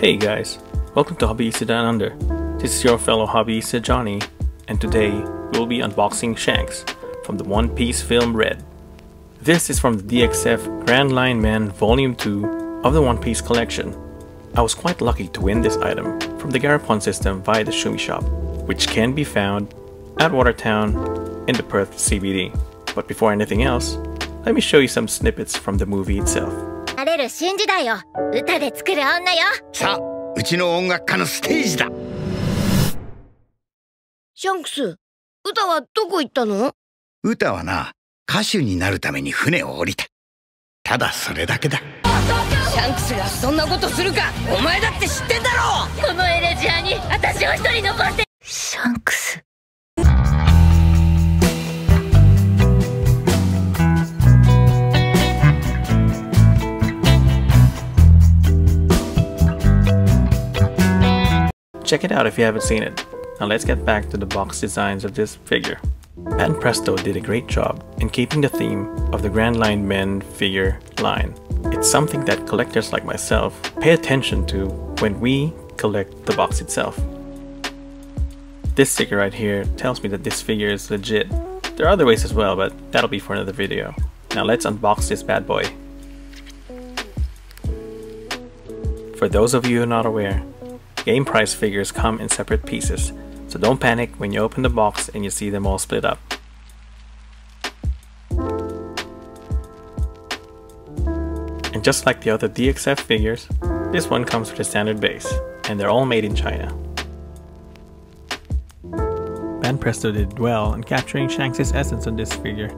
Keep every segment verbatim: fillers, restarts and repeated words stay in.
Hey guys, welcome to Hobbyista Down Under. This is your fellow hobbyista Johnny, and today we'll be unboxing Shanks from the One Piece Film RED. This is from the D X F Grandlinemen Volume two of the One Piece collection. I was quite lucky to win this item from the Garapon System via the Shumi Shop, which can be found at Watertown in the Perth C B D. But before anything else, let me show you some snippets from the movie itself. なれる新時代を歌で作る女よ。さあ、うちの音楽家のステージだ。シャンクス、歌はどこ行ったの？歌はな、歌手になるために船を降りた。ただそれだけだ。シャンクスがそんなことするか、お前だって知ってんだろう。このエレジアに私を一人残して。シャンクス。 Check it out if you haven't seen it. Now let's get back to the box designs of this figure. Bandai Presto did a great job in keeping the theme of the Grandlinemen figure line. It's something that collectors like myself pay attention to when we collect the box itself. This sticker right here tells me that this figure is legit. There are other ways as well, but that'll be for another video. Now let's unbox this bad boy. For those of you who are not aware, game price figures come in separate pieces, so don't panic when you open the box and you see them all split up. And just like the other D X F figures, this one comes with a standard base, and they're all made in China. Bandai Presto did well in capturing Shanks' essence on this figure.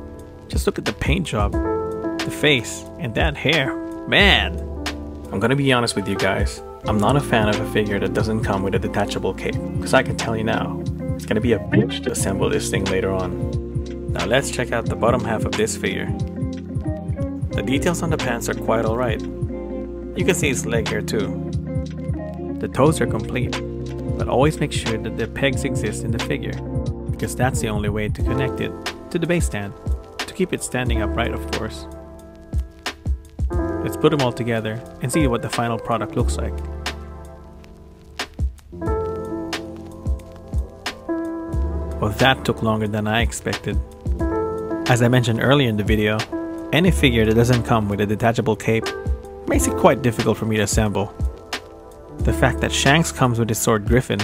Just look at the paint job, the face, and that hair. Man! I'm gonna be honest with you guys. I'm not a fan of a figure that doesn't come with a detachable cape, because I can tell you now, it's gonna be a bitch to assemble this thing later on. Now let's check out the bottom half of this figure. The details on the pants are quite alright. You can see his leg here too. The toes are complete, but always make sure that the pegs exist in the figure, because that's the only way to connect it to the base stand, to keep it standing upright of course. Let's put them all together and see what the final product looks like. Well, that took longer than I expected. As I mentioned earlier in the video, any figure that doesn't come with a detachable cape makes it quite difficult for me to assemble. The fact that Shanks comes with his sword Griffin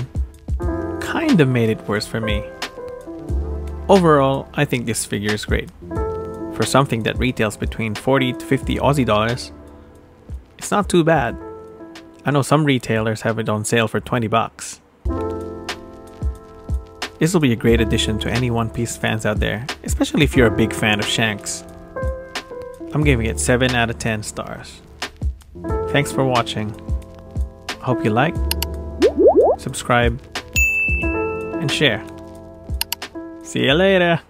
kinda made it worse for me. Overall, I think this figure is great. For something that retails between forty to fifty Aussie dollars, it's not too bad. I know some retailers have it on sale for twenty bucks. This will be a great addition to any One Piece fans out there, especially if you're a big fan of Shanks. I'm giving it seven out of ten stars. Thanks for watching. I hope you like, subscribe, and share. See you later!